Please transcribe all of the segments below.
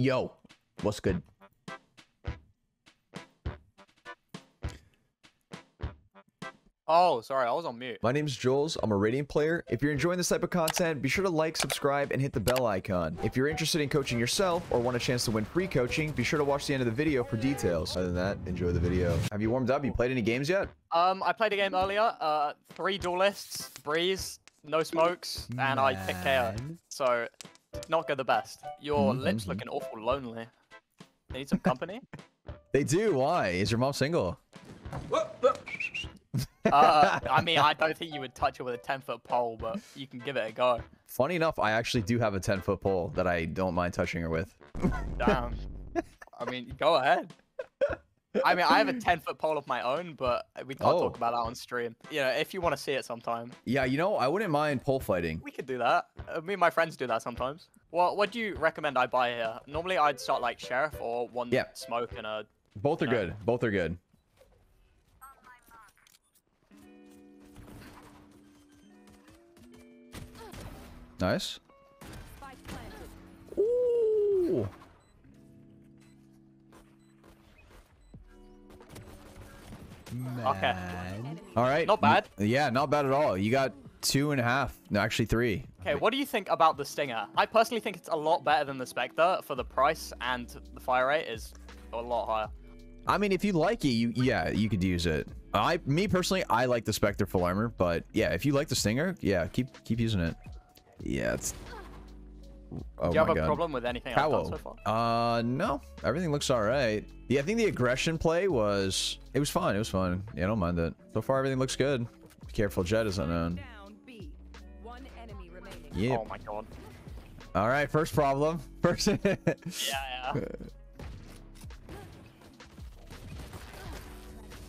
Yo, what's good? Oh, sorry, I was on mute. My name's Jules. I'm a Radiant player. If you're enjoying this type of content, be sure to like, subscribe, and hit the bell icon. If you're interested in coaching yourself or want a chance to win free coaching, be sure to watch the end of the video for details. Other than that, enjoy the video. Have you warmed up? You played any games yet? I played a game earlier. 3 duelists, Breeze, no smokes, and I picked KO. So, not good the best. Your lips looking awful lonely. They need some company? They do. Why? Is your mom single? I mean, I don't think you would touch it with a 10-foot pole, but you can give it a go. Funny enough, I actually do have a 10-foot pole that I don't mind touching her with. Damn. I mean, go ahead. I mean, I have a 10-foot pole of my own, but we can't talk about that on stream. You know, if you want to see it sometime. Yeah, you know, I wouldn't mind pole fighting. We could do that. Me and my friends do that sometimes. Well, what do you recommend I buy here? Normally, I'd start like Sheriff or one smoke and a... Both are good. Both are good. Nice. Ooh. Man. Okay. All right. Not bad. Yeah, not bad at all. You got 2.5. No, actually 3. Okay, what do you think about the Stinger? I personally think it's a lot better than the Spectre for the price, and the fire rate is a lot higher. I mean, if you like it, you could use it. Me personally, I like the Spectre full armor, but yeah, if you like the Stinger, yeah, keep using it. Yeah, it's... Oh, do you have a problem with anything I've done so far? No. Everything looks all right. Yeah, I think the aggression play was... It was fun. It was fun. Yeah, I don't mind it. So far, everything looks good. Be careful. Jet is unknown. Yeah. Oh, my God. All right, first problem. First... yeah, yeah.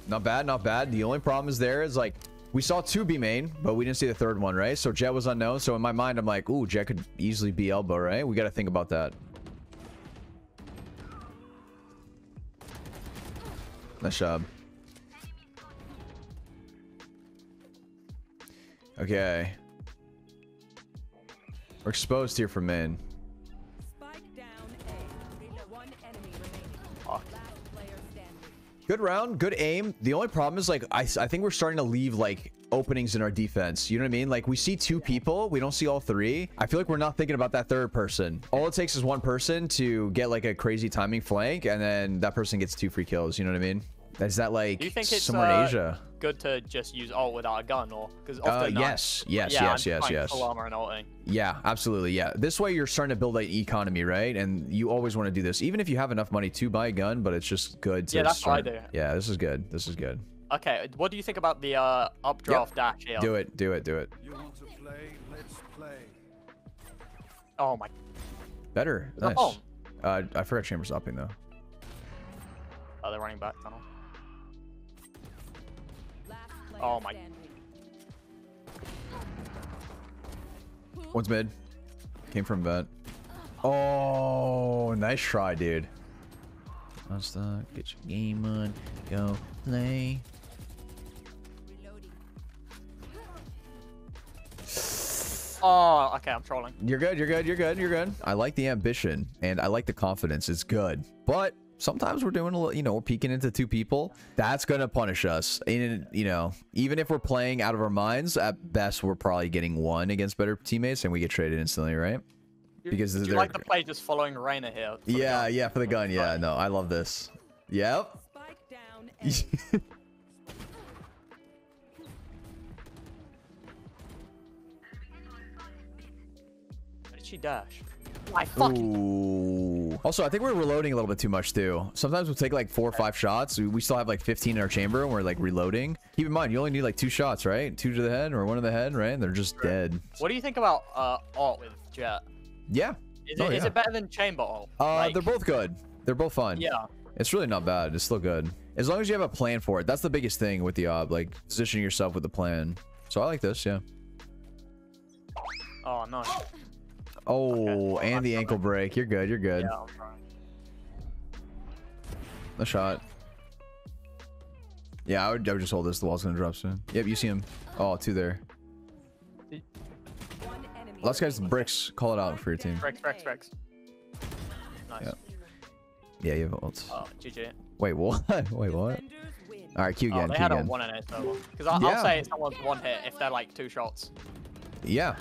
Not bad, not bad. The only problem is there is, like... We saw 2 B main, but we didn't see the 3rd one, right? So Jet was unknown. So in my mind, I'm like, ooh, Jet could easily be elbow, right? We got to think about that. Nice job. Okay. We're exposed here for main. Good round, good aim. The only problem is, like, I think we're starting to leave, like, openings in our defense. You know what I mean? Like, we see 2 people. We don't see all 3. I feel like we're not thinking about that 3rd person. All it takes is 1 person to get, like, a crazy timing flank, and then that person gets 2 free kills. You know what I mean? Is that, like, somewhere in Asia? Good to just use ult without a gun, or... Because often yes. Full armor and ulting. Yeah, absolutely, yeah. This way, you're starting to build an economy, right? And you always want to do this. Even if you have enough money to buy a gun, but it's just good to start. Yeah, that's what I do. Yeah, this is good. This is good. Okay, what do you think about the updraft dash here? Do it, do it, do it. You want to play? Let's play. Oh, my... Better. Nice. Oh. I forgot Chamber's upping, though. Oh, they're running back tunnel. Oh my. One's mid. Came from vent. Oh, nice try, dude. I'm stuck. Get your game on. Go play. Oh, okay, I'm trolling. You're good, you're good, you're good, you're good. I like the ambition, and I like the confidence. It's good. But... sometimes we're doing a little, you know, we're peeking into 2 people. That's going to punish us. And, you know, even if we're playing out of our minds, at best, we're probably getting 1 against better teammates and we get traded instantly, right? Because do you like the play just following Reyna here? Yeah, yeah, for the gun. Yeah, no, I love this. Yep. Spike down. Where did she dash? I fucking... Also, I think we're reloading a little bit too much too. Sometimes we'll take like 4 or 5 shots. We still have like 15 in our chamber and we're like reloading. Keep in mind, you only need like 2 shots, right? 2 to the head or 1 to the head, right? And they're just dead. What do you think about ult with Jet? Yeah. Is it better than chamber ult? Like... They're both good. They're both fun. Yeah. It's really not bad. It's still good. As long as you have a plan for it. That's the biggest thing with the ob, like positioning yourself with a plan. So I like this, yeah. Oh, nice. Oh, okay. Well, and the ankle break. You're good. You're good. Yeah, I'm trying. The shot. Yeah, I would just hold this. The wall's going to drop soon. Yep, you see him. Oh, 2 there. Last guy's bricks. Call it out for your team. Bricks. Nice. Yep. Yeah, you have ults. Oh, GG. Wait, what? Wait, what? Alright, Q again. Oh, they had a one in it, though. Because I'll say someone's one hit if they're like two shots. Yeah.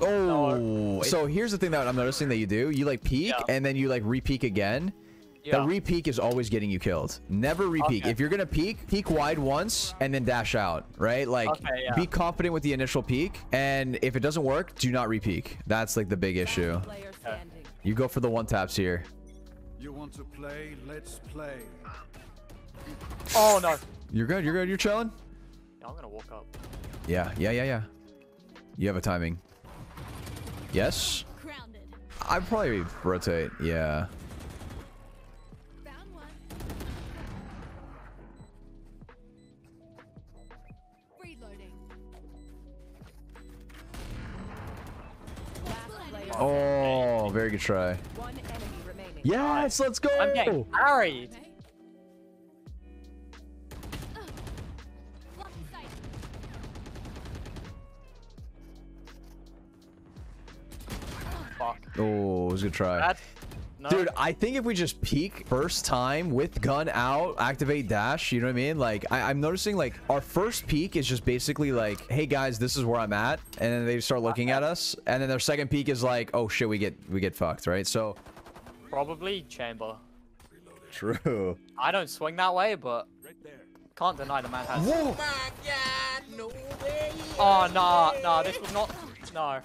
Oh, no. So here's the thing that I'm noticing that you do. You like peek and then you like re-peek again. Yeah. The re-peek is always getting you killed. Never re-peek. Okay. If you're going to peek wide once and then dash out, right? Like, be confident with the initial peek. And if it doesn't work, do not re-peek. That's like the big issue. Okay. You go for the one taps here. You want to play? Let's play. Oh, no. You're good. You're good. You're chilling. Yeah, I'm going to walk up. Yeah. Yeah, yeah, yeah. You have a timing. Yes. I'd probably rotate. Yeah. Oh, very good try. Yes, let's go. I'm getting carried. Fuck. Oh, it was a good try. No. Dude, I think if we just peek first time with gun out, activate dash, you know what I mean? Like, I'm noticing, like, our first peek is just basically like, hey, guys, this is where I'm at. And then they start looking at us. And then their second peek is like, oh, shit, we get fucked, right? So... probably chamber. True. I don't swing that way, but... can't deny the man has... whoa! Oh, no, this was not... no.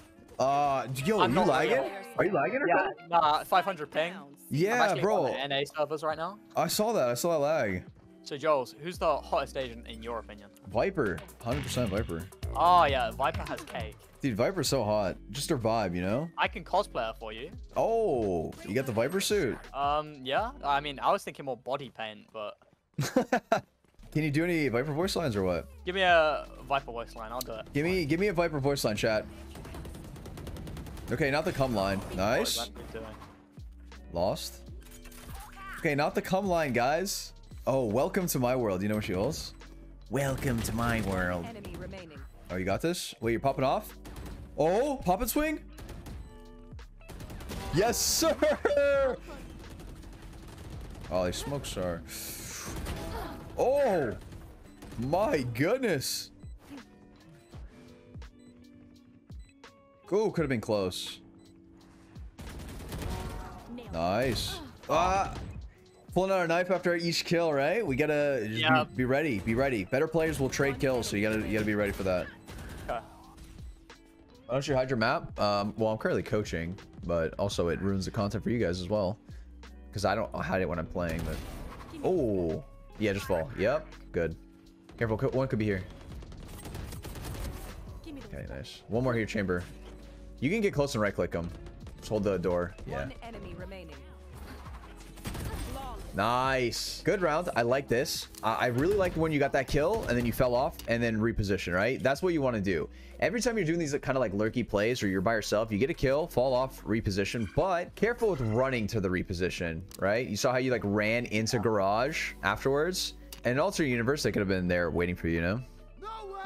Yo, are you lagging? Are you lagging or something? Nah, 500 ping. Yeah, bro. I'm actually on NA servers right now. I saw that lag. So, Jules, who's the hottest agent in your opinion? Viper. 100% Viper. Oh, yeah, Viper has cake. Dude, Viper's so hot. Just her vibe, you know? I can cosplay her for you. Oh, you got the Viper suit? Yeah. I mean, I was thinking more body paint, but... can you do any Viper voice lines or what? Give me a Viper voice line. I'll do it. Give me a Viper voice line, chat. Okay, not the cum line. Nice. Lost. Okay, not the cum line, guys. Oh, welcome to my world. You know what she holds? Welcome to my world. Oh, you got this? Wait, you're popping off? Oh, pop and swing? Yes, sir! Oh, they smoke star. Oh! My goodness! Ooh, could have been close. Nice. Pulling out our knife after each kill, right? We gotta be ready. Be ready. Better players will trade kills, so you gotta be ready for that. Okay. Why don't you hide your map? Well, I'm currently coaching, but also it ruins the content for you guys as well, because I don't hide it when I'm playing. But oh, yeah, just fall. Yep, good. Careful, one could be here. Okay, nice. One more here, chamber. You can get close and right-click them. Just hold the door. Yeah. One enemy remaining. Nice. Good round. I like this. I really liked when you got that kill and then you fell off and then reposition, right? That's what you want to do. Every time you're doing these kind of like lurky plays or you're by yourself, you get a kill, fall off, reposition, but careful with running to the reposition, right? You saw how you like ran into garage afterwards. And alternate universe, they could have been there waiting for you, you know?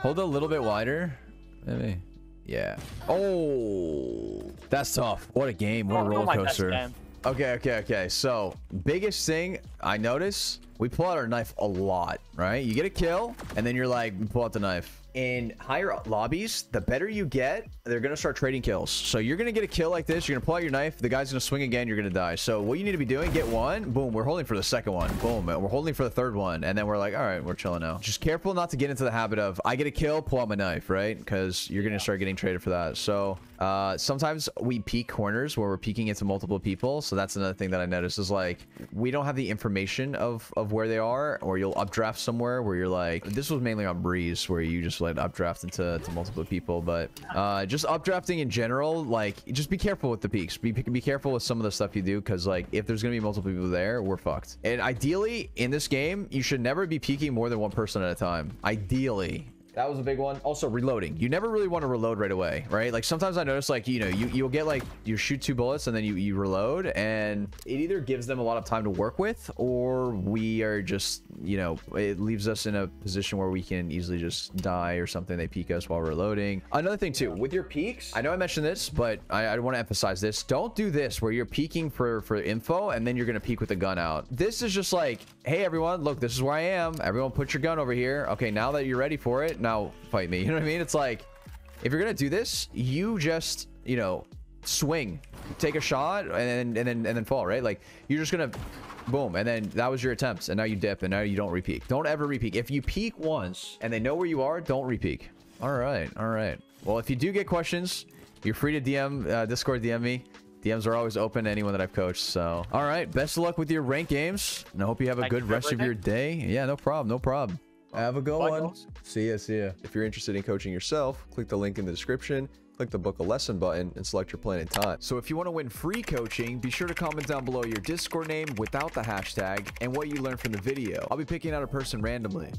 Hold it a little bit wider. Maybe. Yeah. Oh, that's tough. What a game. What a roller coaster. Okay. So, biggest thing I notice, we pull out our knife a lot, right? You get a kill, and then you're like, pull out the knife. In higher lobbies, the better you get, they're going to start trading kills. So, you're going to get a kill like this. You're going to pull out your knife. The guy's going to swing again. You're going to die. So, what you need to be doing, get one. Boom. We're holding for the second one. Boom. We're holding for the third one. And then we're like, all right, we're chilling now. Just careful not to get into the habit of, I get a kill, pull out my knife, right? Because you're going to start getting traded for that. So, sometimes we peek corners where we're peeking into multiple people. So, that's another thing that I noticed is like, we don't have the information of where they are, or you'll updraft somewhere where you're like, this was mainly on Breeze, where you just like updraft into multiple people, but just updrafting in general, like just be careful with the peaks. Be careful with some of the stuff you do, because like if there's gonna be multiple people there, we're fucked. And ideally in this game, you should never be peeking more than one person at a time. Ideally, That was a big one. Also reloading. You never really want to reload right away, right? Like sometimes I notice like, you know, you'll get like, you shoot 2 bullets and then you reload, and it either gives them a lot of time to work with, or we are just, you know, it leaves us in a position where we can easily just die or something. They peek us while we're reloading. Another thing too, with your peeks, I know I mentioned this, but I want to emphasize this. Don't do this where you're peeking for info and then you're going to peek with the gun out. This is just like, hey everyone, look, this is where I am. Everyone put your gun over here. Okay, now that you're ready for it, now fight me. You know what I mean? It's like, if you're going to do this, you just, you know, swing, take a shot, and then fall, right? Like, you're just going to boom, and then that was your attempts, and now you dip, and now you don't re-peek. Don't ever re-peek. If you peek once and they know where you are, don't re-peek. All right, all right. Well, if you do get questions, you're free to DM, Discord DM me. DMs are always open to anyone that I've coached, so. All right, best of luck with your ranked games, and I hope you have a good rest of your day. Yeah, no problem, no problem. Have a good one. See ya, see ya. If you're interested in coaching yourself, click the link in the description. Click the book a lesson button and select your plan and time. So if you want to win free coaching, be sure to comment down below your Discord name without the hashtag and what you learned from the video. I'll be picking out a person randomly.